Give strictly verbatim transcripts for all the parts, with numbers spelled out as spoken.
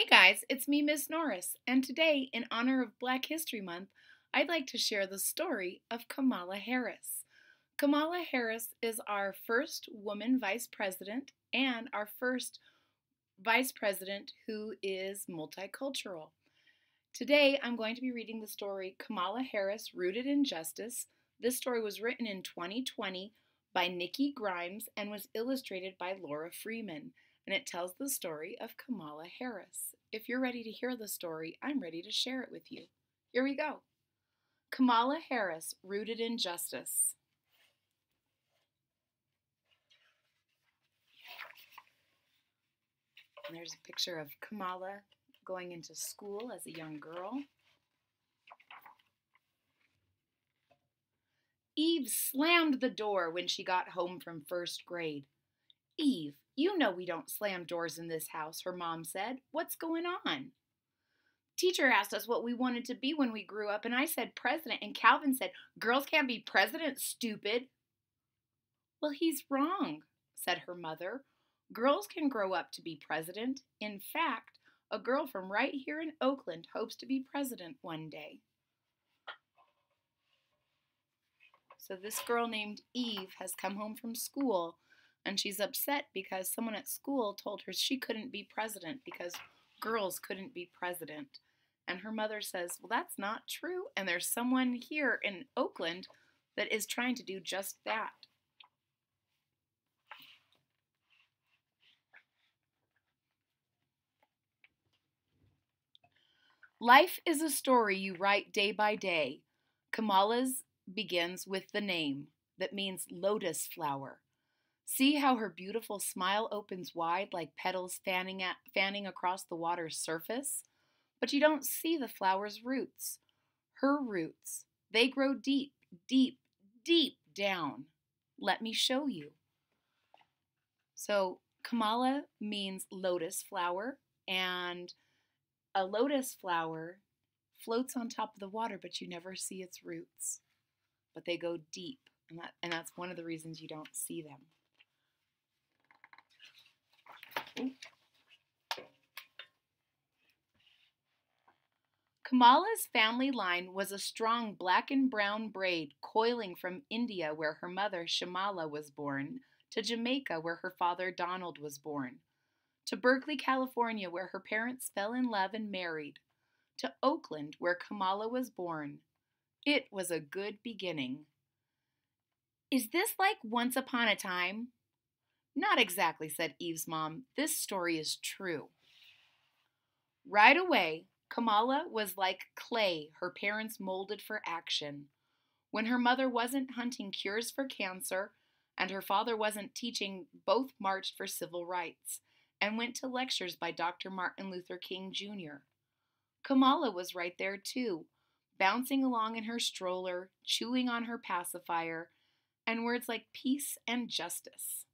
Hey guys, it's me, Miss Norris, and today, in honor of Black History Month, I'd like to share the story of Kamala Harris. Kamala Harris is our first woman vice president and our first vice president who is multicultural. Today, I'm going to be reading the story Kamala Harris, Rooted in Justice. This story was written in twenty twenty by Nikki Grimes and was illustrated by Laura Freeman. And it tells the story of Kamala Harris. If you're ready to hear the story, I'm ready to share it with you. Here we go. Kamala Harris, Rooted in Justice. And there's a picture of Kamala going into school as a young girl. Eve slammed the door when she got home from first grade. "Eve, you know we don't slam doors in this house," her mom said. "What's going on?" "Teacher asked us what we wanted to be when we grew up, and I said president, and Calvin said, 'Girls can't be president, stupid.'" "Well, he's wrong," said her mother. "Girls can grow up to be president. In fact, a girl from right here in Oakland hopes to be president one day." So this girl named Eve has come home from school, and she's upset because someone at school told her she couldn't be president because girls couldn't be president. And her mother says, well, that's not true. And there's someone here in Oakland that is trying to do just that. Life is a story you write day by day. Kamala's begins with the name that means lotus flower. See how her beautiful smile opens wide like petals fanning, at, fanning across the water's surface? But you don't see the flower's roots. Her roots, they grow deep, deep, deep down. Let me show you. So Kamala means lotus flower, and a lotus flower floats on top of the water, but you never see its roots. But they go deep, and, that, and that's one of the reasons you don't see them. Kamala's family line was a strong black and brown braid coiling from India, where her mother Shamala was born, to Jamaica, where her father Donald was born, to Berkeley, California, where her parents fell in love and married, to Oakland, where Kamala was born. It was a good beginning. "Is this like Once Upon a Time?" "Not exactly," said Eve's mom. "This story is true." Right away, Kamala was like clay her parents molded for action. When her mother wasn't hunting cures for cancer and her father wasn't teaching, both marched for civil rights and went to lectures by Doctor Martin Luther King Junior Kamala was right there too, bouncing along in her stroller, chewing on her pacifier, and words like peace and justice.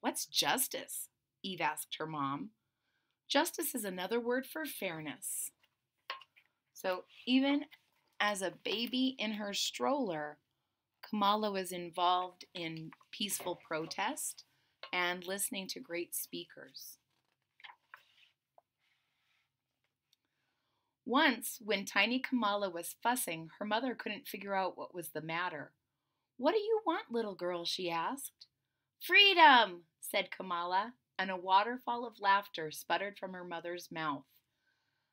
"What's justice?" Eve asked her mom. "Justice is another word for fairness." So even as a baby in her stroller, Kamala was involved in peaceful protest and listening to great speakers. Once, when tiny Kamala was fussing, her mother couldn't figure out what was the matter. "What do you want, little girl?" she asked. "Freedom," said Kamala, and a waterfall of laughter sputtered from her mother's mouth.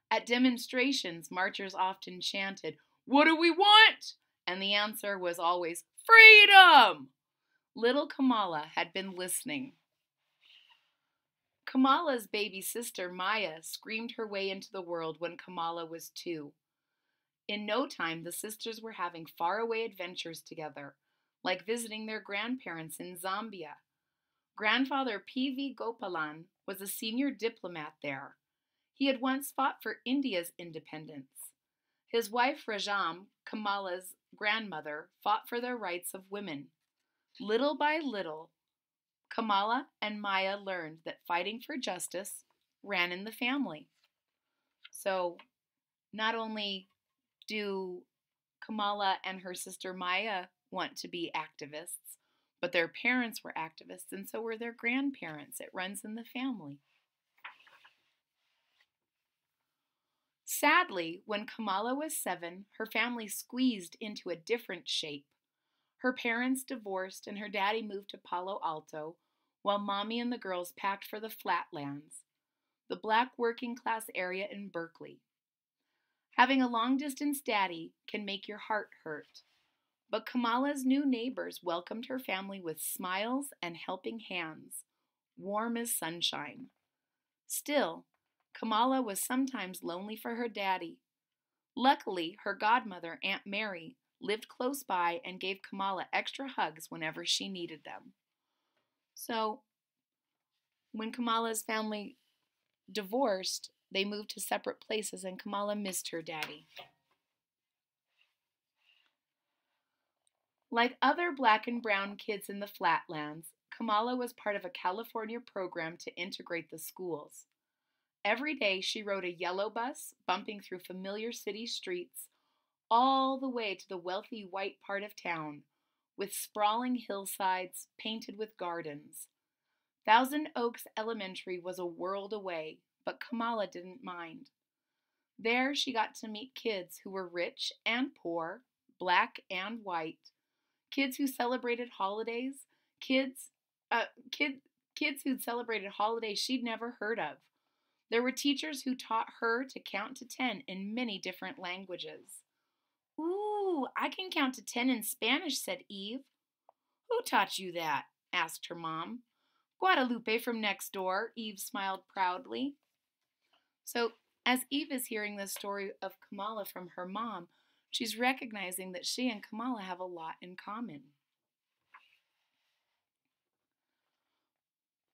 At demonstrations, marchers often chanted, "What do we want?" And the answer was always, "Freedom!" Little Kamala had been listening. Kamala's baby sister, Maya, screamed her way into the world when Kamala was two. In no time, the sisters were having faraway adventures together, like visiting their grandparents in Zambia. Grandfather P V Gopalan was a senior diplomat there. He had once fought for India's independence. His wife Rajam, Kamala's grandmother, fought for the rights of women. Little by little, Kamala and Maya learned that fighting for justice ran in the family. So not only do Kamala and her sister Maya want to be activists, but their parents were activists, and so were their grandparents. It runs in the family. Sadly, when Kamala was seven, her family squeezed into a different shape. Her parents divorced and her daddy moved to Palo Alto, while Mommy and the girls packed for the Flatlands, the black working class area in Berkeley. Having a long-distance daddy can make your heart hurt, but Kamala's new neighbors welcomed her family with smiles and helping hands, warm as sunshine. Still, Kamala was sometimes lonely for her daddy. Luckily, her godmother, Aunt Mary, lived close by and gave Kamala extra hugs whenever she needed them. So, when Kamala's family divorced, they moved to separate places and Kamala missed her daddy. Like other black and brown kids in the Flatlands, Kamala was part of a California program to integrate the schools. Every day she rode a yellow bus, bumping through familiar city streets, all the way to the wealthy white part of town, with sprawling hillsides painted with gardens. Thousand Oaks Elementary was a world away, but Kamala didn't mind. There she got to meet kids who were rich and poor, black and white, kids who celebrated holidays, kids, uh, kid, kids who'd celebrated holidays she'd never heard of. There were teachers who taught her to count to ten in many different languages. Ooh, I can count to ten in Spanish, said Eve. Who taught you that? Asked her mom. Guadalupe from next door, Eve smiled proudly. So as Eve is hearing the story of Kamala from her mom, she's recognizing that she and Kamala have a lot in common.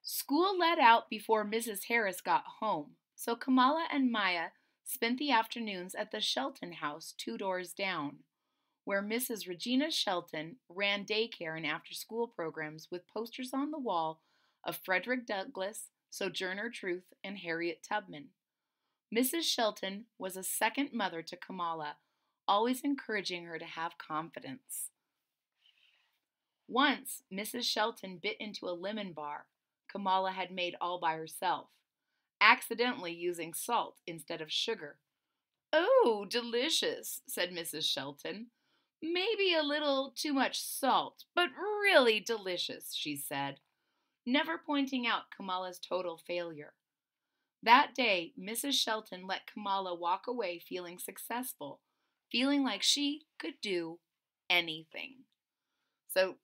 School let out before Missus Harris got home, so Kamala and Maya spent the afternoons at the Shelton house two doors down, where Missus Regina Shelton ran daycare and after-school programs with posters on the wall of Frederick Douglass, Sojourner Truth, and Harriet Tubman. Missus Shelton was a second mother to Kamala, always encouraging her to have confidence. Once, Missus Shelton bit into a lemon bar Kamala had made all by herself, accidentally using salt instead of sugar. Oh, delicious, said Missus Shelton. Maybe a little too much salt, but really delicious, she said, never pointing out Kamala's total failure. That day, Missus Shelton let Kamala walk away feeling successful, feeling like she could do anything. So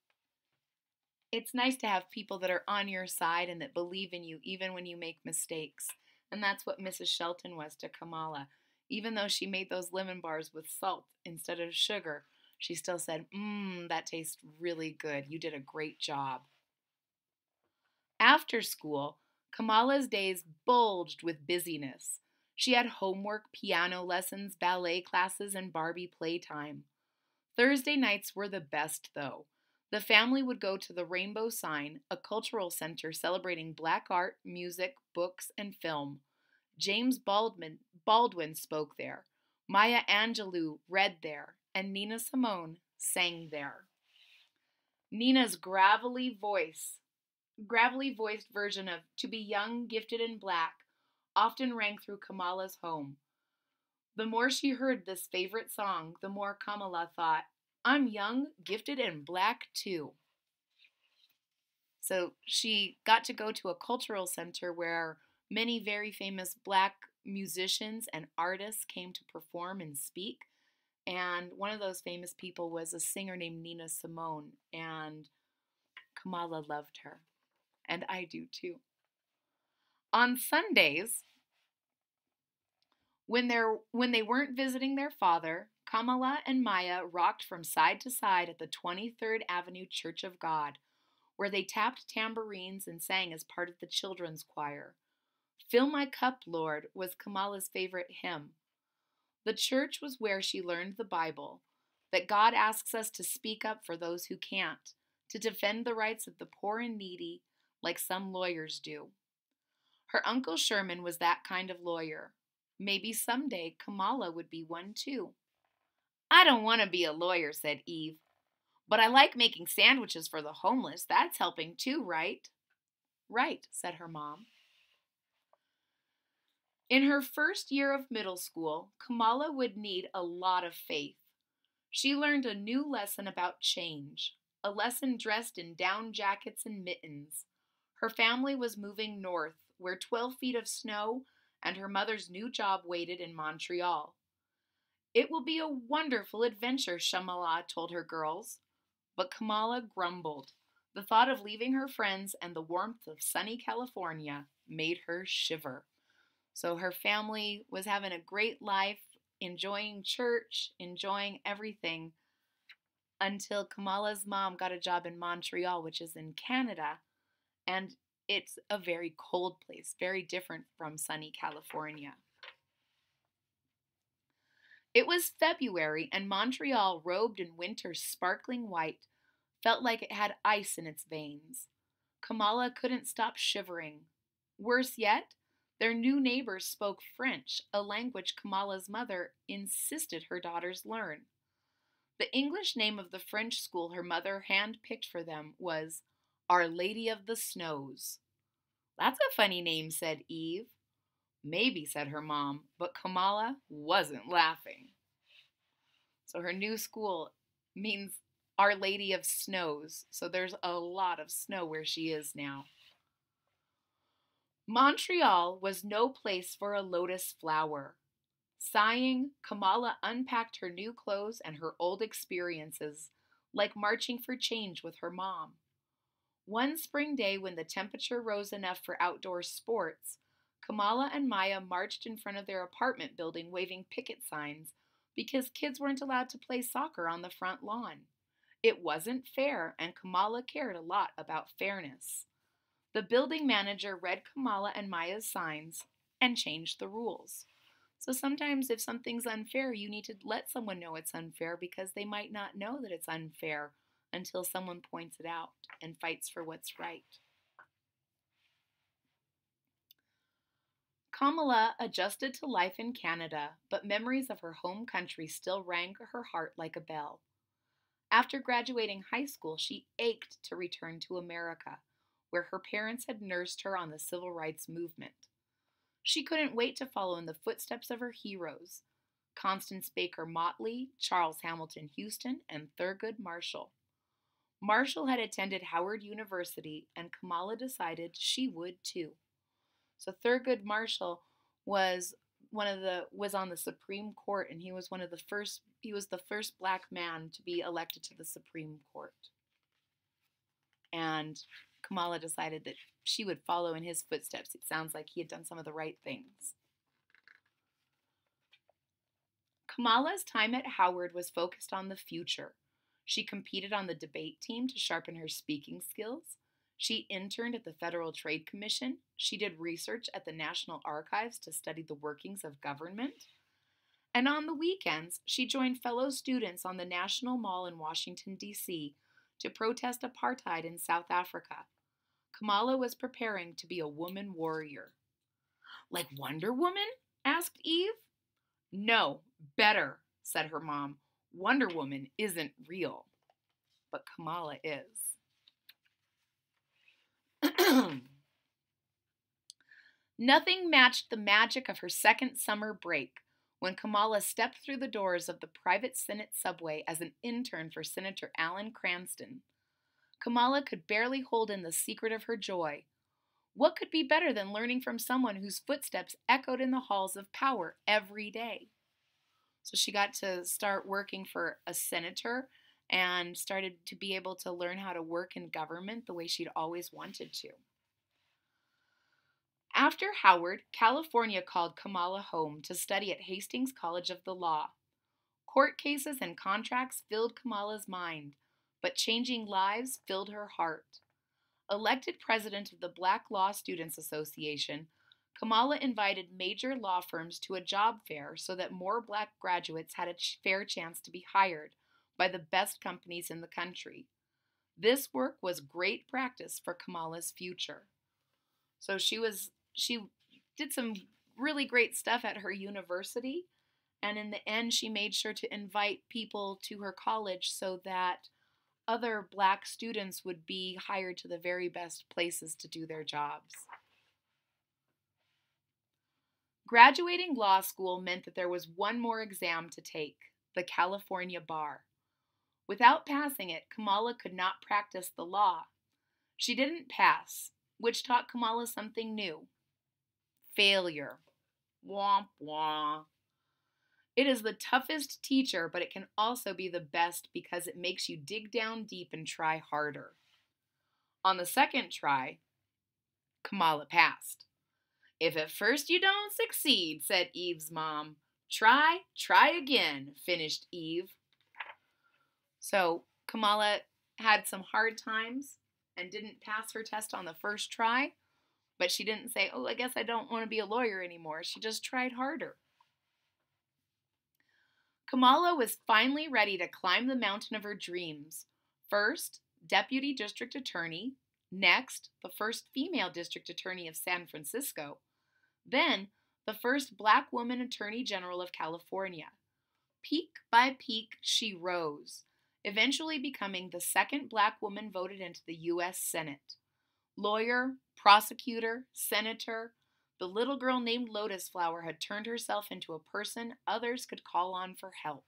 it's nice to have people that are on your side and that believe in you even when you make mistakes. And that's what Missus Shelton was to Kamala. Even though she made those lemon bars with salt instead of sugar, she still said, mmm, that tastes really good. You did a great job. After school, Kamala's days bulged with busyness. She had homework, piano lessons, ballet classes, and Barbie playtime. Thursday nights were the best, though. The family would go to the Rainbow Sign, a cultural center celebrating black art, music, books, and film. James Baldwin, Baldwin spoke there. Maya Angelou read there, and Nina Simone sang there. Nina's gravelly voice, gravelly voiced version of "To Be Young, Gifted, and Black" often rang through Kamala's home. The more she heard this favorite song, the more Kamala thought, I'm young, gifted, and black too. So she got to go to a cultural center where many very famous black musicians and artists came to perform and speak. And one of those famous people was a singer named Nina Simone, and Kamala loved her. And I do too. On Sundays, when, when they weren't visiting their father, Kamala and Maya rocked from side to side at the twenty-third Avenue Church of God, where they tapped tambourines and sang as part of the children's choir. Fill My Cup, Lord, was Kamala's favorite hymn. The church was where she learned the Bible, that God asks us to speak up for those who can't, to defend the rights of the poor and needy, like some lawyers do. Her uncle Sherman was that kind of lawyer. Maybe someday Kamala would be one too. I don't want to be a lawyer, said Eve, but I like making sandwiches for the homeless. That's helping too, right? Right, said her mom. In her first year of middle school, Kamala would need a lot of faith. She learned a new lesson about change, a lesson dressed in down jackets and mittens. Her family was moving north, where twelve feet of snow and her mother's new job waited in Montreal. "It will be a wonderful adventure," Shamala told her girls. But Kamala grumbled. The thought of leaving her friends and the warmth of sunny California made her shiver. So her family was having a great life, enjoying church, enjoying everything, until Kamala's mom got a job in Montreal, which is in Canada, and it's a very cold place, very different from sunny California. It was February, and Montreal, robed in winter's sparkling white, felt like it had ice in its veins. Kamala couldn't stop shivering. Worse yet, their new neighbors spoke French, a language Kamala's mother insisted her daughters learn. The English name of the French school her mother handpicked for them was Our Lady of the Snows. "That's a funny name," said Eve. "Maybe," said her mom, but Kamala wasn't laughing. So her new school means Our Lady of Snows, so there's a lot of snow where she is now. Montreal was no place for a lotus flower. Sighing, Kamala unpacked her new clothes and her old experiences, like marching for change with her mom. One spring day, when the temperature rose enough for outdoor sports, Kamala and Maya marched in front of their apartment building waving picket signs because kids weren't allowed to play soccer on the front lawn. It wasn't fair, and Kamala cared a lot about fairness. The building manager read Kamala and Maya's signs and changed the rules. So sometimes if something's unfair, you need to let someone know it's unfair, because they might not know that it's unfair until someone points it out and fights for what's right. Kamala adjusted to life in Canada, but memories of her home country still rang her heart like a bell. After graduating high school, she ached to return to America, where her parents had nursed her on the civil rights movement. She couldn't wait to follow in the footsteps of her heroes, Constance Baker Motley, Charles Hamilton Houston, and Thurgood Marshall. Marshall had attended Howard University, and Kamala decided she would too. So Thurgood Marshall was one of the was on the Supreme Court, and he was one of the first he was the first black man to be elected to the Supreme Court. And Kamala decided that she would follow in his footsteps. It sounds like he had done some of the right things. Kamala's time at Howard was focused on the future. She competed on the debate team to sharpen her speaking skills. She interned at the Federal Trade Commission. She did research at the National Archives to study the workings of government. And on the weekends, she joined fellow students on the National Mall in Washington, D C to protest apartheid in South Africa. Kamala was preparing to be a woman warrior. "Like Wonder Woman?" asked Eve. "No, better," said her mom. "Wonder Woman isn't real, but Kamala is." Nothing matched the magic of her second summer break, when Kamala stepped through the doors of the private Senate subway as an intern for Senator Alan Cranston. Kamala could barely hold in the secret of her joy. What could be better than learning from someone whose footsteps echoed in the halls of power every day? So she got to start working for a senator and started to be able to learn how to work in government the way she'd always wanted to. After Howard, California called Kamala home to study at Hastings College of the Law. Court cases and contracts filled Kamala's mind, but changing lives filled her heart. Elected president of the Black Law Students Association, Kamala invited major law firms to a job fair so that more black graduates had a fair chance to be hired by the best companies in the country. This work was great practice for Kamala's future. So she was she did some really great stuff at her university, and in the end she made sure to invite people to her college so that other black students would be hired to the very best places to do their jobs. Graduating law school meant that there was one more exam to take, the California bar. Without passing it, Kamala could not practice the law. She didn't pass, which taught Kamala something new. Failure. Womp womp. It is the toughest teacher, but it can also be the best because it makes you dig down deep and try harder. On the second try, Kamala passed. If at first you don't succeed, said Eve's mom. Try, try again, finished Eve. So Kamala had some hard times and didn't pass her test on the first try, but she didn't say, oh, I guess I don't want to be a lawyer anymore. She just tried harder. Kamala was finally ready to climb the mountain of her dreams. First, Deputy District Attorney. Next, the first female District Attorney of San Francisco. Then, the first Black woman Attorney General of California. Peak by peak, she rose, eventually becoming the second Black woman voted into the U S Senate. Lawyer, prosecutor, senator, the little girl named Lotus Flower had turned herself into a person others could call on for help.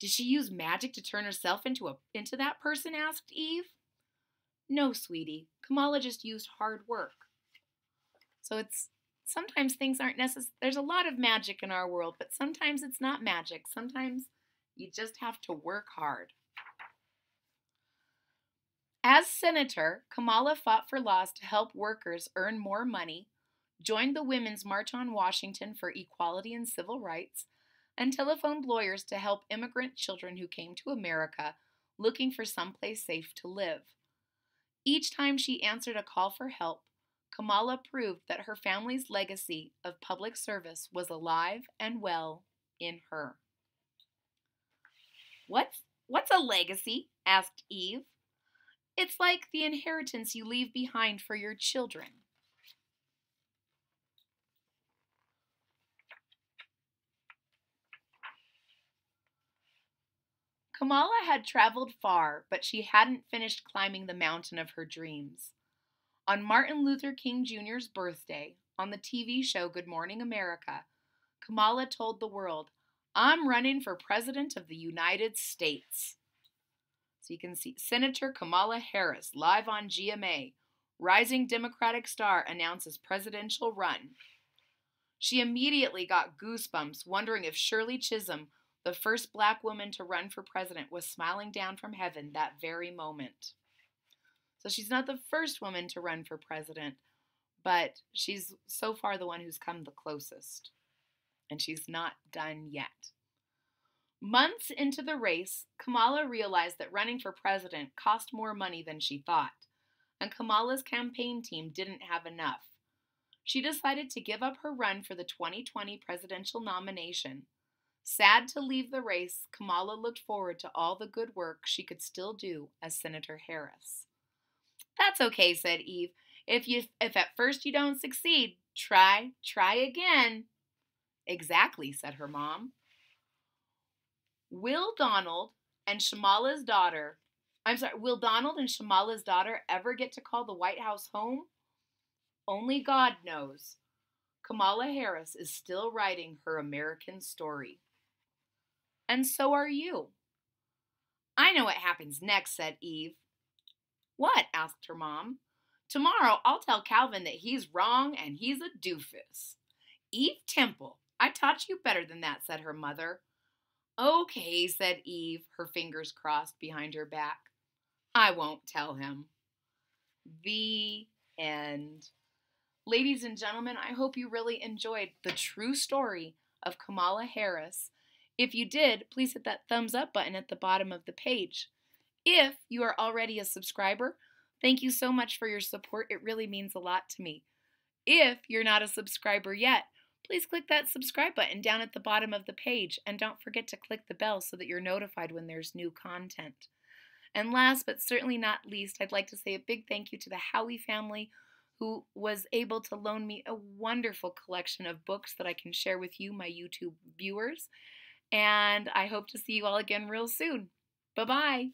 Did she use magic to turn herself into, a, into that person, asked Eve. No, sweetie. Kamala just used hard work. So it's, sometimes things aren't necessary. There's a lot of magic in our world, but sometimes it's not magic. Sometimes you just have to work hard. As senator, Kamala fought for laws to help workers earn more money, joined the Women's March on Washington for Equality and Civil Rights, and telephoned lawyers to help immigrant children who came to America looking for someplace safe to live. Each time she answered a call for help, Kamala proved that her family's legacy of public service was alive and well in her. What's, what's a legacy? Asked Eve. It's like the inheritance you leave behind for your children. Kamala had traveled far, but she hadn't finished climbing the mountain of her dreams. On Martin Luther King Junior's birthday, on the T V show Good Morning America, Kamala told the world, I'm running for President of the United States. So you can see Senator Kamala Harris, live on G M A, rising Democratic star announces presidential run. She immediately got goosebumps, wondering if Shirley Chisholm, the first Black woman to run for president, was smiling down from heaven that very moment. So she's not the first woman to run for president, but she's so far the one who's come the closest. And she's not done yet. Months into the race, Kamala realized that running for president cost more money than she thought, and Kamala's campaign team didn't have enough. She decided to give up her run for the twenty twenty presidential nomination. Sad to leave the race, Kamala looked forward to all the good work she could still do as Senator Harris. That's okay, said Eve. If you, if at first you don't succeed, try, try again. Exactly, said her mom. Will Donald and Shamala's daughter, I'm sorry, will Donald and Shamala's daughter ever get to call the White House home? Only God knows. Kamala Harris is still writing her American story. And so are you. I know what happens next, said Eve. What? Asked her mom. Tomorrow I'll tell Calvin that he's wrong and he's a doofus. Eve Temple, I taught you better than that, said her mother. Okay, said Eve, her fingers crossed behind her back. I won't tell him. The end. Ladies and gentlemen, I hope you really enjoyed the true story of Kamala Harris. If you did, please hit that thumbs up button at the bottom of the page. If you are already a subscriber, thank you so much for your support. It really means a lot to me. If you're not a subscriber yet, please click that subscribe button down at the bottom of the page. And don't forget to click the bell so that you're notified when there's new content. And last but certainly not least, I'd like to say a big thank you to the Howie family, who was able to loan me a wonderful collection of books that I can share with you, my YouTube viewers. And I hope to see you all again real soon. Bye-bye.